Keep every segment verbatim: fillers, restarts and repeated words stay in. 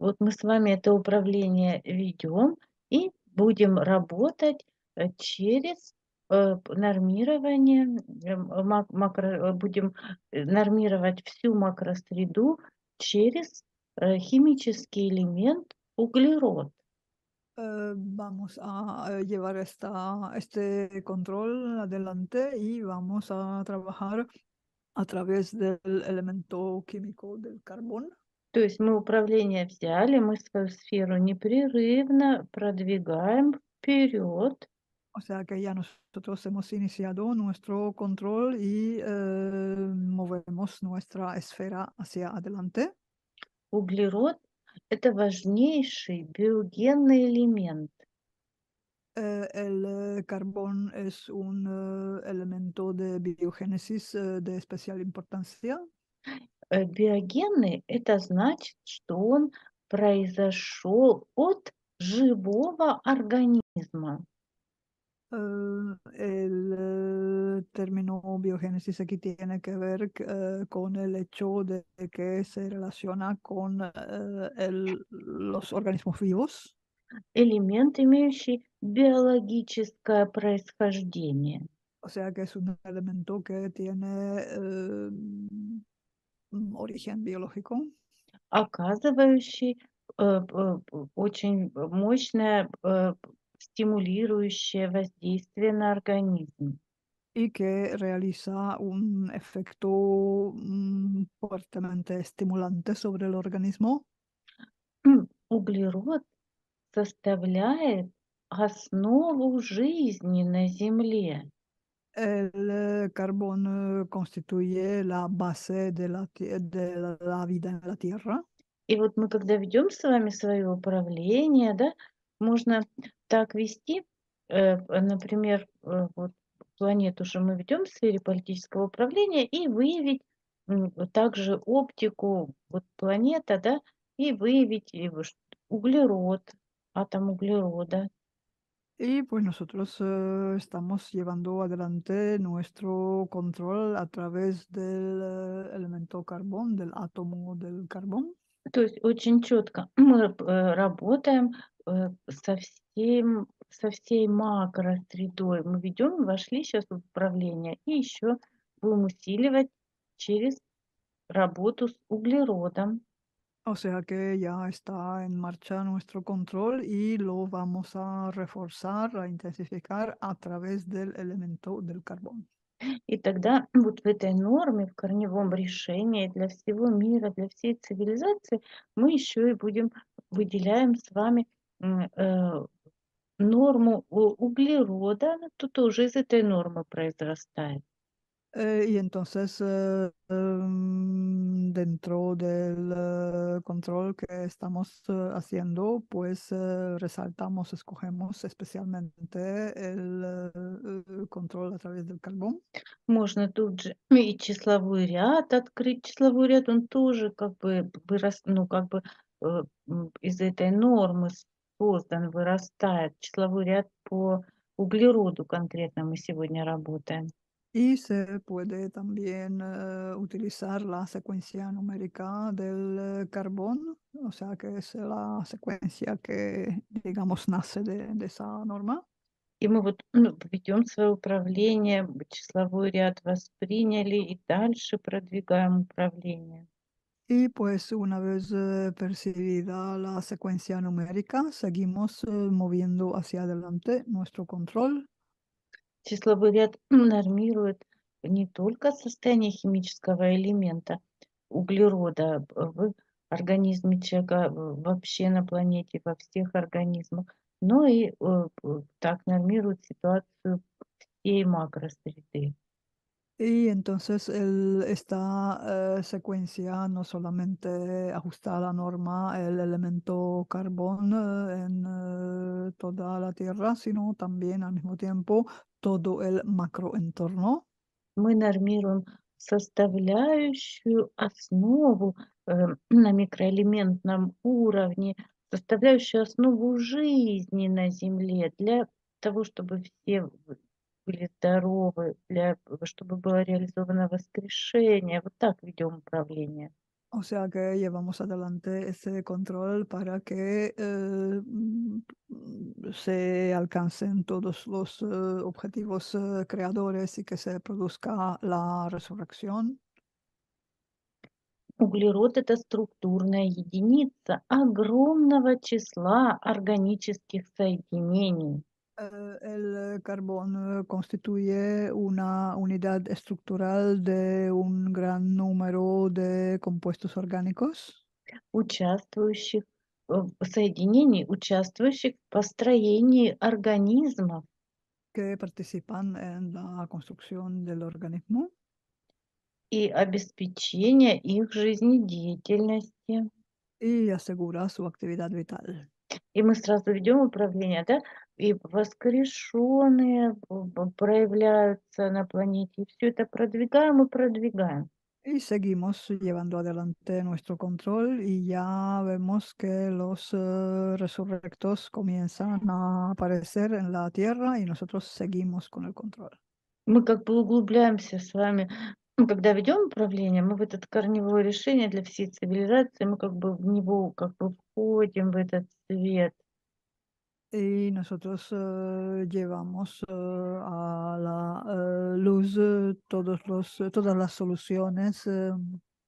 Вот мы с вами это управление ведем и будем работать э, через э, нормирование, э, мак- макро- будем э, нормировать всю макросреду через э, химический элемент углерод. Eh, vamos a eh, llevar esta, este control adelante y vamos a trabajar a través del elemento químico del carbón. То есть мы управление взяли, мы свою сферу непрерывно продвигаем вперед. O sea que ya nosotros hemos iniciado nuestro control y eh, movemos nuestra esfera hacia adelante. Углерод – это важнейший биогенный элемент. Eh, el eh, carbón es un eh, elemento de biogénesis eh, de especial importancia. Э, Биогенный – это значит, что он произошел от живого организма. Eh, el eh, término biogénesis aquí tiene que ver eh, con el hecho de que se relaciona con eh, el- los organismos vivos, Элемент, имеющий биологическое происхождение. o sea que es un elemento que tiene eh, mm, origen biológico, Оказывающий э, п- п- очень мощное э, п- стимулирующее воздействие на организм. y que realiza un efecto mm, fuertemente estimulante sobre el organismo. Углерод составляет основу жизни на Земле. El eh, carbón eh, constituye la base de la, tie- de la- la vida en la Tierra. И вот мы когда ведем с вами свое управление, да, можно так вести, э, п- например, э, вот планету же мы ведем в сфере политического управления и выявить м, вот также оптику вот планета, да, и выявить и вот ш- углерод, атом углерода. Y pues nosotros eh, estamos llevando adelante nuestro control a través del eh, elemento carbón, del átomo del carbón. То есть очень четко мы э, работаем э, со всем, со всей макросредой. Мы ведем, вошли сейчас в управление и еще будем усиливать через работу с углеродом. O sea que ya está en marcha nuestro control y lo vamos a reforzar, a intensificar a través del elemento del carbón. И тогда вот в этой норме, в корневом решении для всего мира, для всей цивилизации мы еще и будем выделяем с вами м, э, норму у- углерода. Она тут тоже из этой нормы произрастает. Eh, y entonces, eh, em, dentro del eh, control que estamos eh, haciendo, pues eh, resaltamos, escogemos especialmente el eh, eh, control a través del carbón. Можно тут же и числовой ряд открыть. Числовой ряд, он тоже как бы вырос, ну, как бы э, м, из этой нормы создан, вырастает. Числовой ряд по углероду конкретно мы сегодня работаем. Y se puede también eh, utilizar la secuencia numérica del eh, carbón, o sea que es la secuencia que, digamos, nace de, de esa norma. И мы вот ведем свое управление, б- числовой ряд восприняли и дальше продвигаем управление. Y pues una vez eh, percibida la secuencia numérica, seguimos eh, moviendo hacia adelante nuestro control. Числовой ряд нормирует не только состояние химического элемента углерода э, в организме человека, э, вообще на планете, во всех организмах, но и э, э, так нормирует ситуацию всей макросреды. Y entonces el- esta eh, secuencia no solamente ajusta a la norma el elemento carbón eh, en eh, toda la Tierra, sino también al mismo tiempo todo el macroentorno. Мы нормируем составляющую основу э, на микроэлементном уровне, составляющую основу жизни на Земле для того, чтобы все в- были здоровы, для, э, чтобы было реализовано воскрешение. Вот так ведем управление. O sea que llevamos adelante ese control para que eh, se alcancen todos los eh, objetivos eh, creadores y que se produzca la resurrección. Углерод – это структурная единица огромного числа органических соединений. El carbón constituye una unidad estructural de un gran número de compuestos orgánicos, участвующих соединений, участвующих в построении организмов, que participan en la construcción del organismo, и обеспечение их жизнедеятельности, y asegura su actividad vital. И мы сразу ведем управление, да? И воскрешенные проявляются на планете. И все это продвигаем и продвигаем. И seguimos llevando adelante nuestro control, y ya vemos que los resurrectos comienzan a aparecer en la Tierra, y nosotros seguimos con el control. Мы как бы углубляемся с вами. Когда ведем управление, мы в это корневое решение для всей цивилизации, мы как бы в него как бы входим, в этот свет. Y nosotros uh, llevamos uh, a la uh, luz todos los, todas las soluciones uh,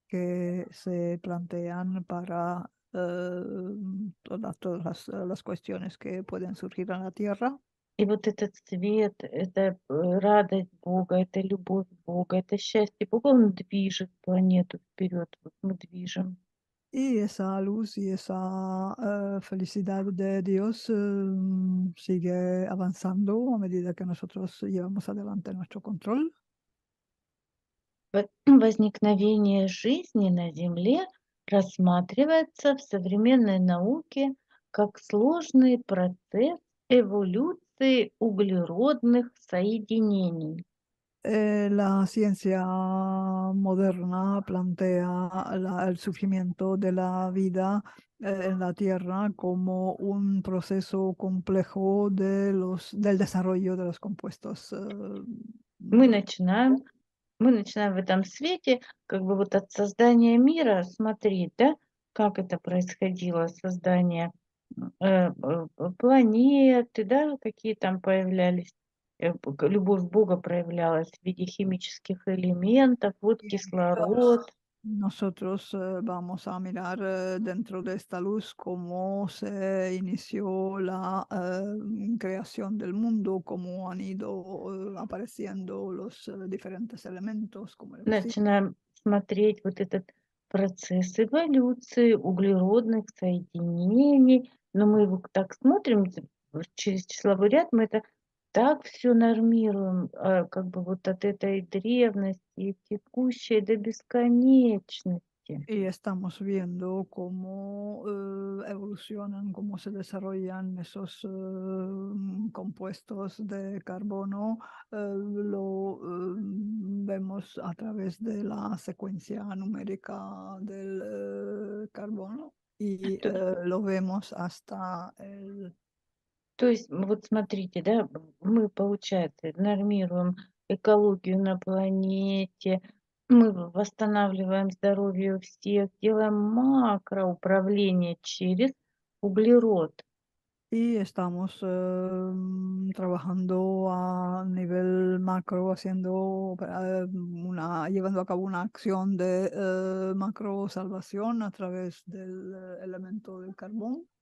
que se plantean para uh, todas, todas las, las cuestiones que pueden surgir en la Tierra. И вот этот свет, это радость Бога, это любовь Бога, это счастье Бога, он движет планету вперед, вот мы движем. И эта luz и эта felicidad de Dios sigue avanzando a medida que nosotros llevamos adelante nuestro control. Возникновение жизни на Земле рассматривается в современной науке как сложный процесс эволюции углеродных соединений. La ciencia moderna plantea la, el surgimiento de la vida en la Tierra como un proceso complejo de los, del desarrollo de los compuestos. Мы начинаем, мы начинаем в этом свете, как бы вот от создания мира смотреть, да, как это происходило, создание планеты, да, какие там появлялись, любовь Бога проявлялась в виде химических элементов, вот кислород. Nosotros vamos a mirar dentro de esta luz cómo se inició la uh, creación del mundo, cómo han ido apareciendo los diferentes elementos. Como el Начинаем смотреть вот этот процесс эволюции углеродных соединений. Но мы его так смотрим, через числовой ряд мы это так все нормируем, как бы вот от этой древности, текущей до бесконечности. И estamos viendo cómo evolucionan, cómo se desarrollan esos compuestos de carbono. Lo vemos a través de la secuencia numérica del carbono. И э, lo vemos hasta el... То есть, вот смотрите, да, мы, получается, нормируем экологию на планете, мы восстанавливаем здоровье у всех, делаем макроуправление через углерод. И estamos э, trabajando a nivel macro, haciendo, una, llevando a cabo una acción de eh, macro salvación a través del elemento del carbón.